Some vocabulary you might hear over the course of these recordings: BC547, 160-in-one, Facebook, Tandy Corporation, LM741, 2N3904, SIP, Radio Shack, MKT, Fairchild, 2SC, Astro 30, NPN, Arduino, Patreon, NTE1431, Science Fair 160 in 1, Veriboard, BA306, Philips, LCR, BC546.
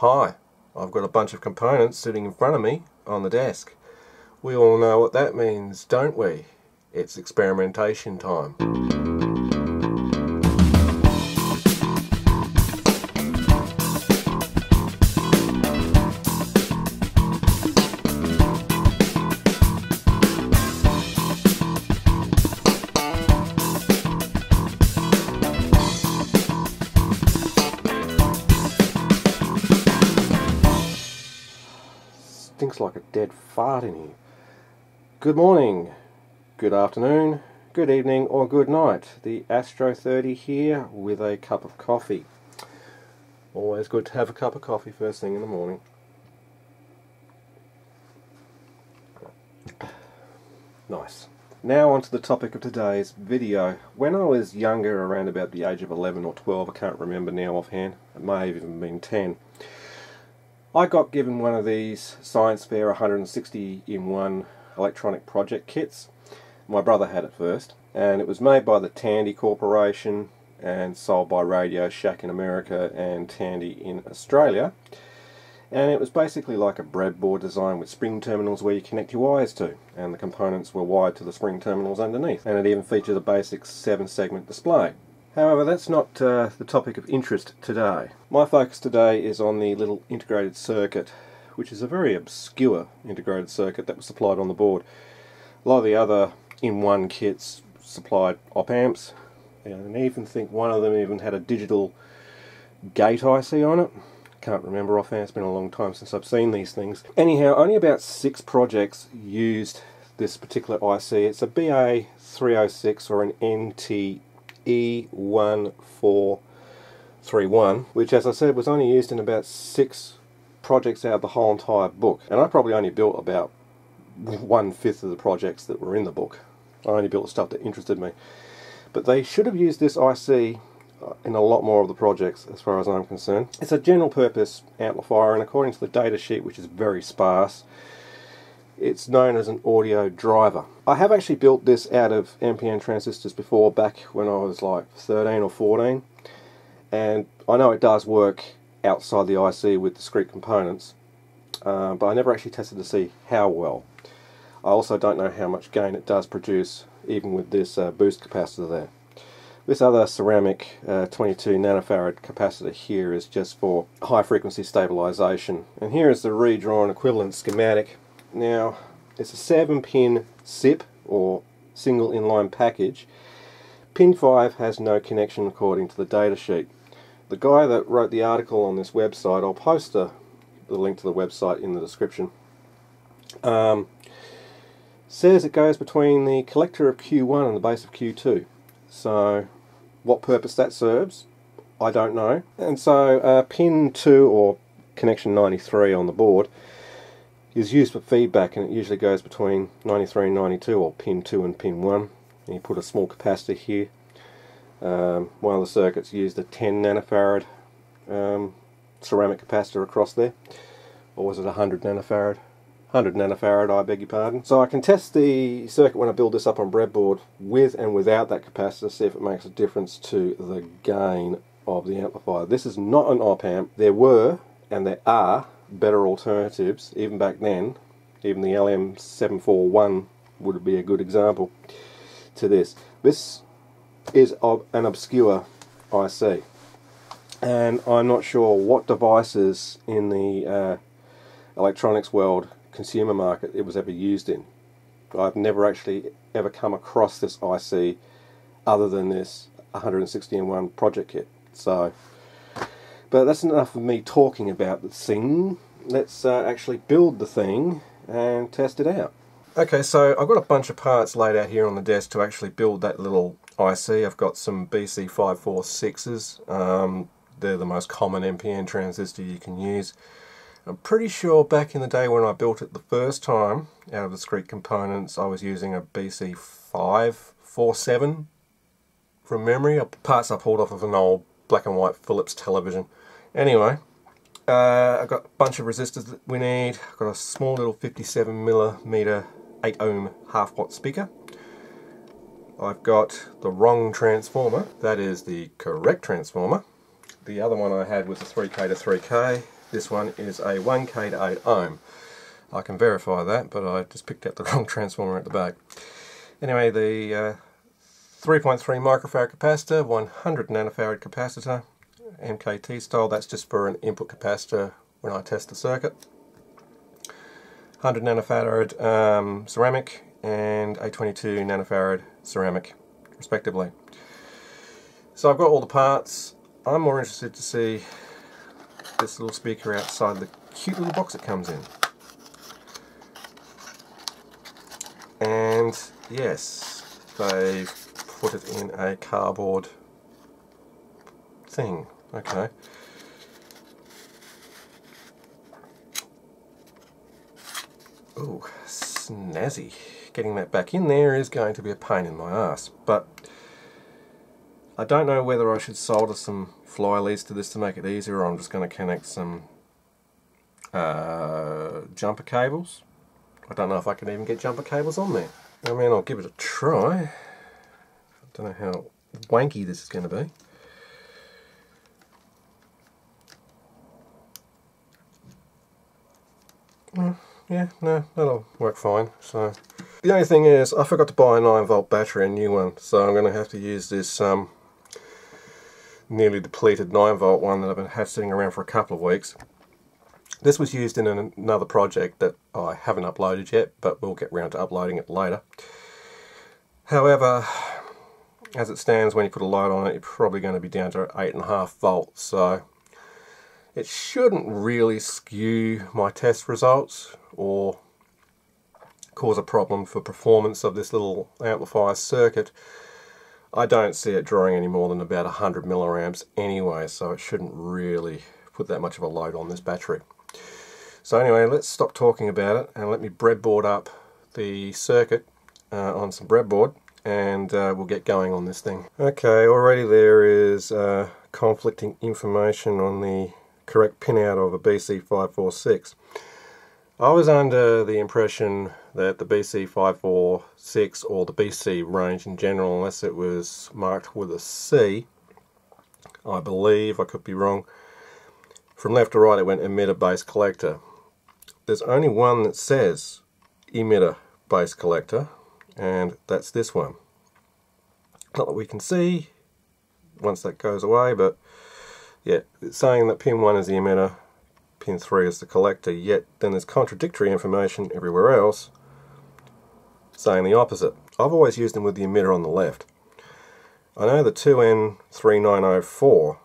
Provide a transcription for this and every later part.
Hi, I've got a bunch of components sitting in front of me on the desk. We all know what that means, don't we? It's experimentation time. Stinks like a dead fart in here. Good morning, good afternoon, good evening or good night. The Astro 30 here with a cup of coffee. Always good to have a cup of coffee first thing in the morning. Nice. Now onto the topic of today's video. When I was younger, around about the age of 11 or 12, I can't remember now offhand, it may have even been 10, I got given one of these Science Fair 160 in 1 electronic project kits. My brother had it first, and it was made by the Tandy Corporation and sold by Radio Shack in America and Tandy in Australia. And it was basically like a breadboard design with spring terminals where you connect your wires to, and the components were wired to the spring terminals underneath, and it even featured a basic 7-segment display. However, that's not the topic of interest today. My focus today is on the little integrated circuit, which is a very obscure integrated circuit that was supplied on the board. A lot of the other in-one kits supplied op-amps, and I even think one of them even had a digital gate IC on it. Can't remember offhand, it's been a long time since I've seen these things. Anyhow, only about 6 projects used this particular IC. It's a BA306 or an NTE1431, which, as I said, was only used in about 6 projects out of the whole entire book, and I probably only built about 1/5 of the projects that were in the book. I only built the stuff that interested me, but they should have used this IC in a lot more of the projects, as far as I'm concerned. It's a general purpose amplifier, and according to the data sheet, which is very sparse, it's known as an audio driver. I have actually built this out of NPN transistors before, back when I was like 13 or 14, and I know it does work outside the IC with discrete components, but I never actually tested to see how well. I also don't know how much gain it does produce, even with this boost capacitor there. This other ceramic 22 nanofarad capacitor here is just for high frequency stabilization, and here is the redrawn equivalent schematic. Now, it's a 7-pin SIP, or single inline package. Pin 5 has no connection according to the data sheet. The guy that wrote the article on this website, I'll post the link to the website in the description, says it goes between the collector of Q1 and the base of Q2. So, what purpose that serves, I don't know. And so, pin 2, or connection 93 on the board, is used for feedback, and it usually goes between 93 and 92, or pin 2 and pin 1, and you put a small capacitor here. One of the circuits used a 10 nanofarad ceramic capacitor across there, or was it 100 nanofarad? 100 nanofarad, I beg your pardon. So I can test the circuit when I build this up on breadboard with and without that capacitor, see if it makes a difference to the gain of the amplifier. This is not an op-amp. There were, and there are, better alternatives, even back then. Even the LM741 would be a good example to this. This is an obscure IC, and I'm not sure what devices in the electronics world, consumer market, it was ever used in. I've never actually ever come across this IC other than this 160 in 1 project kit. So, but that's enough of me talking about the thing. Let's actually build the thing and test it out. Okay, so I've got a bunch of parts laid out here on the desk to actually build that little IC. I've got some BC546s. They're the most common NPN transistor you can use. I'm pretty sure back in the day when I built it the first time, out of discrete components, I was using a BC547 from memory. Parts I pulled off of an old black and white Philips television. Anyway, I've got a bunch of resistors that we need. I've got a small little 57mm 8-ohm half-watt speaker. I've got the wrong transformer. That is the correct transformer. The other one I had was a 3K to 3K. This one is a 1K to 8 ohm. I can verify that, but I just picked out the wrong transformer at the back. Anyway, the 3.3 microfarad capacitor, 100 nanofarad capacitor, MKT style, that's just for an input capacitor when I test the circuit. 100 nanofarad ceramic and a 22 nanofarad ceramic, respectively. So I've got all the parts. I'm more interested to see this little speaker outside the cute little box it comes in. And yes, they've put it in a cardboard thing. Okay. Ooh, snazzy. Getting that back in there is going to be a pain in my ass, but I don't know whether I should solder some fly leads to this to make it easier, or I'm just going to connect some jumper cables. I don't know if I can even get jumper cables on there. I mean, I'll give it a try. I don't know how wanky this is going to be. Yeah, no, that'll work fine. So the only thing is, I forgot to buy a 9-volt battery, a new one, so I'm going to have to use this nearly depleted 9-volt one that I've had sitting around for a couple of weeks. This was used in another project that I haven't uploaded yet, but we'll get round to uploading it later. However, as it stands, when you put a light on it, you're probably going to be down to 8.5 volts, so it shouldn't really skew my test results or cause a problem for performance of this little amplifier circuit. I don't see it drawing any more than about 100 milliamps anyway, so it shouldn't really put that much of a load on this battery. So anyway, let's stop talking about it and let me breadboard up the circuit on some breadboard, and we'll get going on this thing. Okay, already there is conflicting information on the correct pinout of a BC546. I was under the impression that the BC546, or the BC range in general, unless it was marked with a C, I believe, I could be wrong, from left to right it went emitter, base, collector. There's only one that says emitter, base, collector, and that's this one. Not that we can see once that goes away, but yeah, it's saying that pin 1 is the emitter, pin 3 is the collector, yet then there's contradictory information everywhere else saying the opposite. I've always used them with the emitter on the left. I know the 2N3904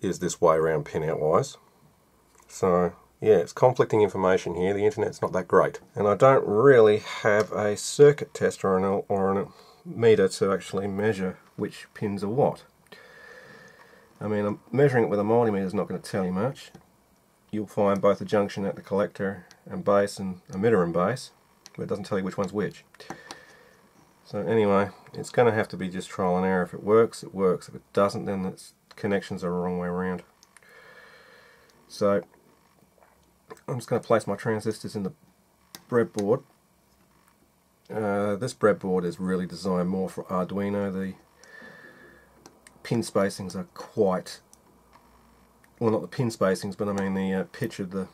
is this way around pinout wise, so yeah, it's conflicting information here. The internet's not that great, and I don't really have a circuit test or a meter to actually measure which pins are what. I mean, measuring it with a multimeter is not going to tell you much. You'll find both a junction at the collector and base and emitter and base, but it doesn't tell you which one's which. So anyway, it's going to have to be just trial and error. If it works, it works. If it doesn't, then its connections are the wrong way around. So I'm just going to place my transistors in the breadboard. This breadboard is really designed more for Arduino. The pin spacings are quite, well, not the pin spacings, but I mean the pitch of the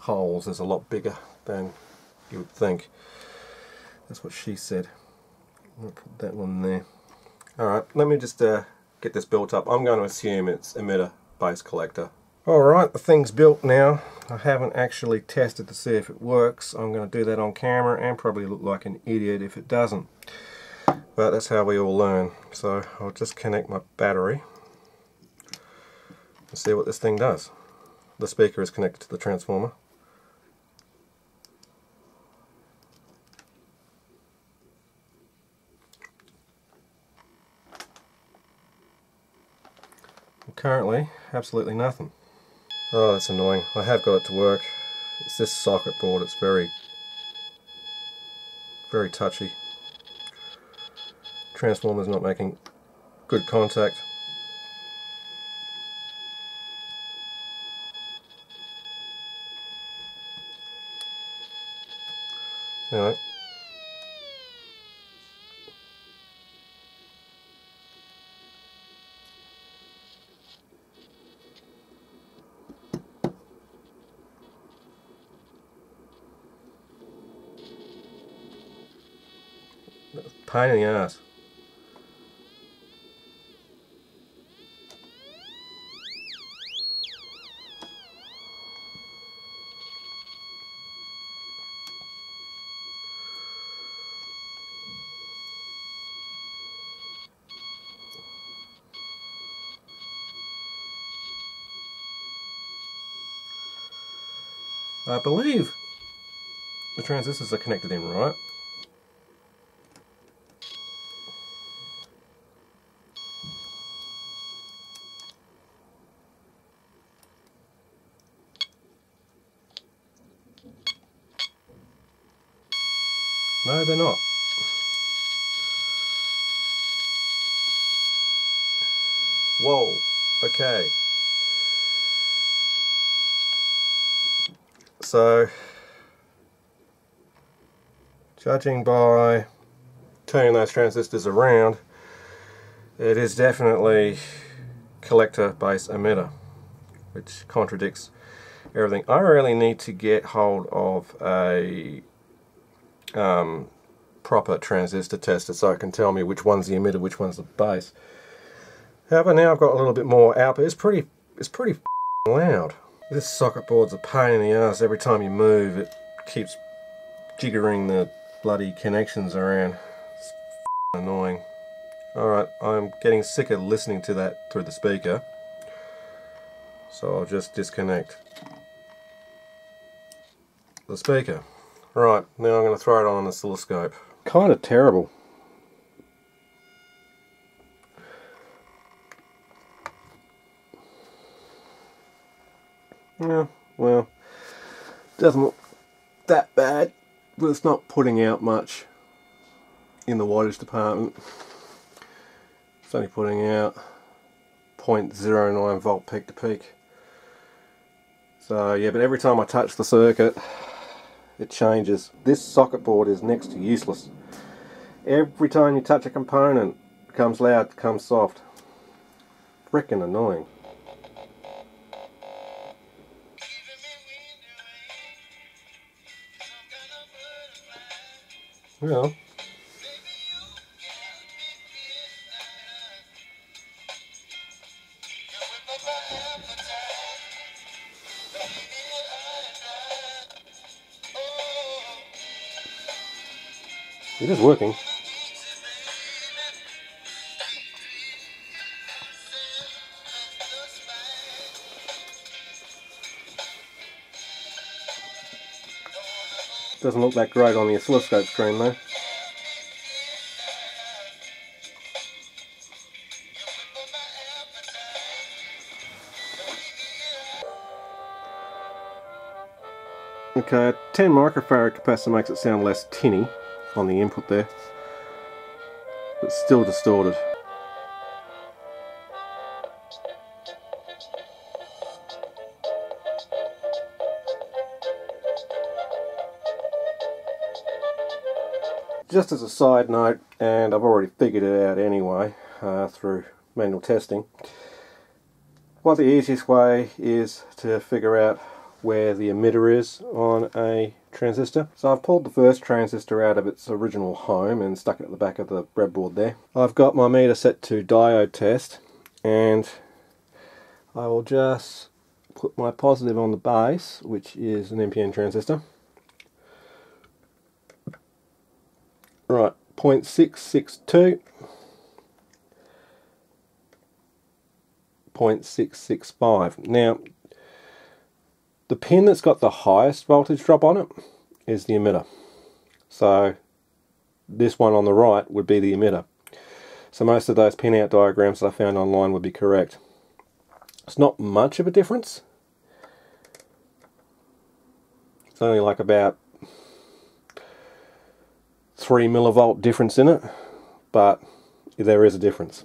holes is a lot bigger than you would think. That's what she said. I'll put that one there. Alright, let me just get this built up. I'm going to assume it's emitter, base, collector. Alright, the thing's built now. I haven't actually tested to see if it works. I'm going to do that on camera and probably look like an idiot if it doesn't. But that's how we all learn. So I'll just connect my battery and see what this thing does. The speaker is connected to the transformer. Well, currently, absolutely nothing. Oh, that's annoying. I have got it to work. It's this socket board. It's very touchy. Transformer's not making good contact. Anyway. Pain in the ass. I believe the transistors are connected in, right? No, they're not. Whoa, okay. So, judging by turning those transistors around, it is definitely collector base emitter, which contradicts everything. I really need to get hold of a proper transistor tester so it can tell me which one's the emitter, which one's the base. However, now I've got a little bit more output. It's pretty f***ing loud. This socket board's a pain in the ass. Every time you move, it keeps jiggering the bloody connections around. It's f***ing annoying. Alright, I'm getting sick of listening to that through the speaker, so I'll just disconnect the speaker. Right, now I'm going to throw it on an oscilloscope. Kind of terrible. Yeah, well, doesn't look that bad, but it's not putting out much in the wattage department. It's only putting out 0.09 volt peak to peak. So yeah, but every time I touch the circuit, it changes. This socket board is next to useless. Every time you touch a component, it becomes loud, it becomes soft. Frickin' annoying. Well, it is working. Doesn't look that great on the oscilloscope screen though. Okay, 10 microfarad capacitor makes it sound less tinny on the input there, but still distorted. Just as a side note, and I've already figured it out anyway through manual testing, the easiest way is to figure out where the emitter is on a transistor. So I've pulled the first transistor out of its original home and stuck it at the back of the breadboard there. I've got my meter set to diode test, and I will just put my positive on the base, which is an NPN transistor. Right, 0.662, 0.665. Now, the pin that's got the highest voltage drop on it is the emitter. So, this one on the right would be the emitter. So most of those pin-out diagrams that I found online would be correct. It's not much of a difference. It's only like about 3 millivolt difference in it, but there is a difference.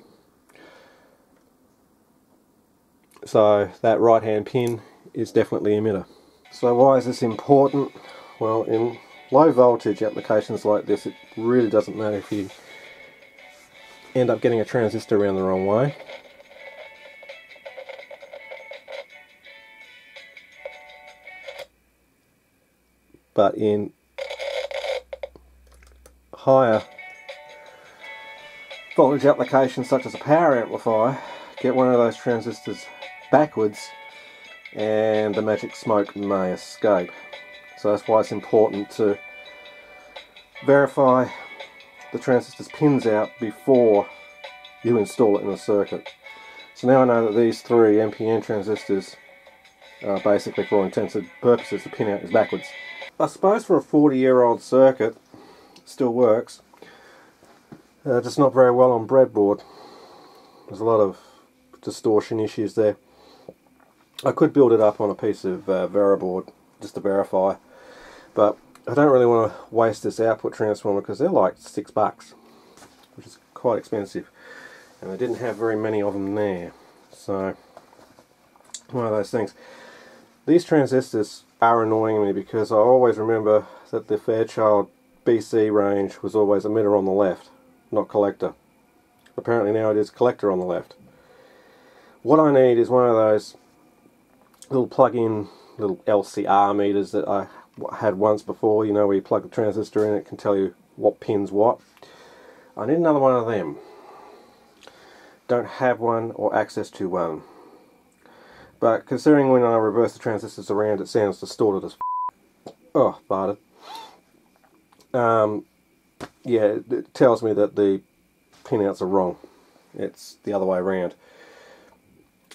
So that right hand pin is definitely emitter. So why is this important? Well, in low voltage applications like this, it really doesn't matter if you end up getting a transistor around the wrong way. But in higher Voltage applications such as a power amplifier, get one of those transistors backwards and the magic smoke may escape. So that's why it's important to verify the transistor's pins out before you install it in the circuit. So now I know that these three NPN transistors are basically, for all intents and purposes, the pin out is backwards. I suppose for a 40-year-old circuit, it still works, just not very well on breadboard. There's a lot of distortion issues there. I could build it up on a piece of Veriboard just to verify, but I don't really want to waste this output transformer because they're like $6, which is quite expensive, and they didn't have very many of them there. So one of those things. These transistors are annoying me because I always remember that the Fairchild BC range was always emitter on the left, not collector. Apparently now it is collector on the left. What I need is one of those little plug-in, little LCR meters that I had once before, you know, where you plug the transistor in, it can tell you what pins what. I need another one of them. Don't have one or access to one. But considering when I reverse the transistors around, it sounds distorted as f***. Oh, barted. Yeah, it tells me that the pinouts are wrong. It's the other way around.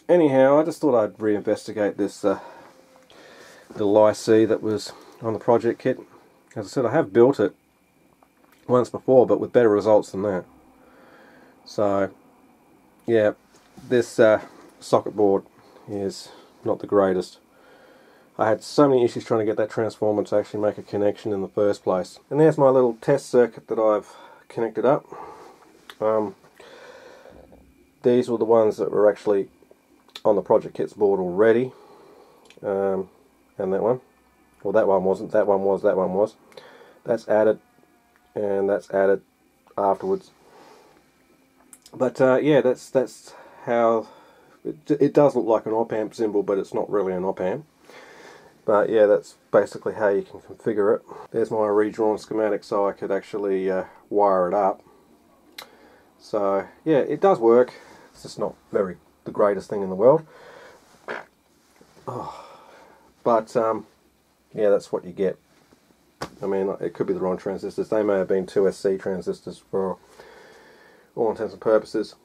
Anyhow, I just thought I'd reinvestigate this little IC that was on the project kit. As I said, I have built it once before, but with better results than that. So, yeah, this socket board is not the greatest. I had so many issues trying to get that transformer to actually make a connection in the first place. And there's my little test circuit that I've connected up. These were the ones that were actually on the project kit's board already. And that one. Well, that one wasn't. That one was. That one was. That's added. And that's added afterwards. But yeah, that's how it does look like an op amp symbol, but it's not really an op amp. But yeah, that's basically how you can configure it. There's my redrawn schematic, so I could actually wire it up. So yeah, it does work. It's just not the greatest thing in the world. Oh. But yeah, that's what you get. I mean, it could be the wrong transistors. They may have been 2SC transistors for all intents and purposes.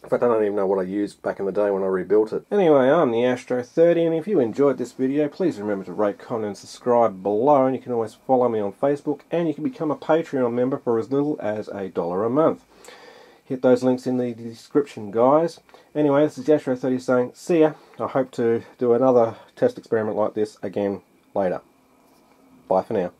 In fact, I don't even know what I used back in the day when I rebuilt it. Anyway, I'm the Astro 30, and if you enjoyed this video, please remember to rate, comment, and subscribe below. And you can always follow me on Facebook, and you can become a Patreon member for as little as $1 a month. Hit those links in the description, guys. Anyway, this is the Astro 30 saying, see ya. I hope to do another test experiment like this again later. Bye for now.